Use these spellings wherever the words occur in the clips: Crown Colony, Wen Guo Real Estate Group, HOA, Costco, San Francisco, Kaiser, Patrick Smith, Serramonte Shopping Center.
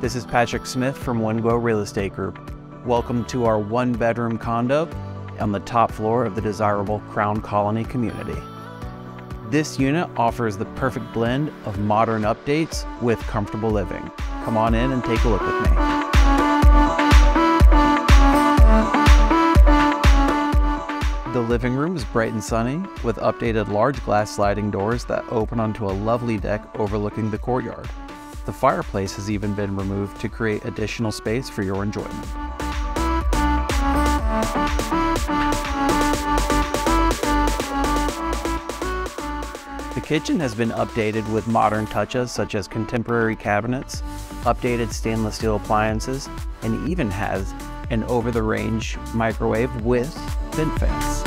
This is Patrick Smith from Wen Guo Real Estate Group. Welcome to our one-bedroom condo on the top floor of the desirable Crown Colony community. This unit offers the perfect blend of modern updates with comfortable living. Come on in and take a look with me. The living room is bright and sunny with updated large glass sliding doors that open onto a lovely deck overlooking the courtyard. The fireplace has even been removed to create additional space for your enjoyment. The kitchen has been updated with modern touches such as contemporary cabinets, updated stainless steel appliances, and even has an over-the-range microwave with thin fans.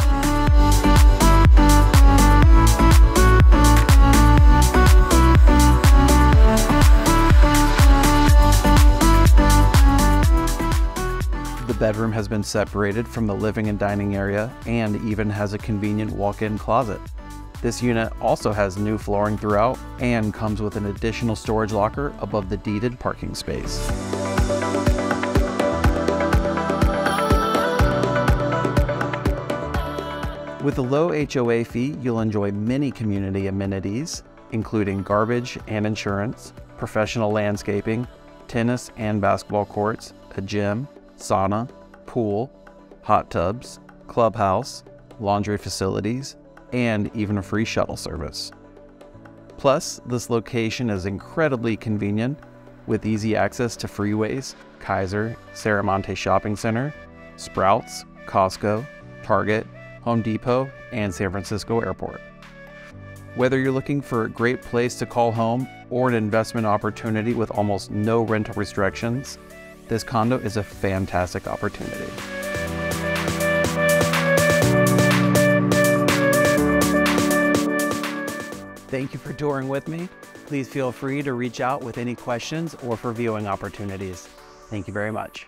The bedroom has been separated from the living and dining area and even has a convenient walk-in closet. This unit also has new flooring throughout and comes with an additional storage locker above the deeded parking space. With a low HOA fee, you'll enjoy many community amenities, including garbage and insurance, professional landscaping, tennis and basketball courts, a gym, sauna, pool, hot tubs, clubhouse, laundry facilities, and even a free shuttle service. Plus, this location is incredibly convenient with easy access to freeways, Kaiser, Serramonte Shopping Center, Sprouts, Costco, Target, Home Depot, and San Francisco Airport. Whether you're looking for a great place to call home or an investment opportunity with almost no rental restrictions, this condo is a fantastic opportunity. Thank you for touring with me. Please feel free to reach out with any questions or for viewing opportunities. Thank you very much.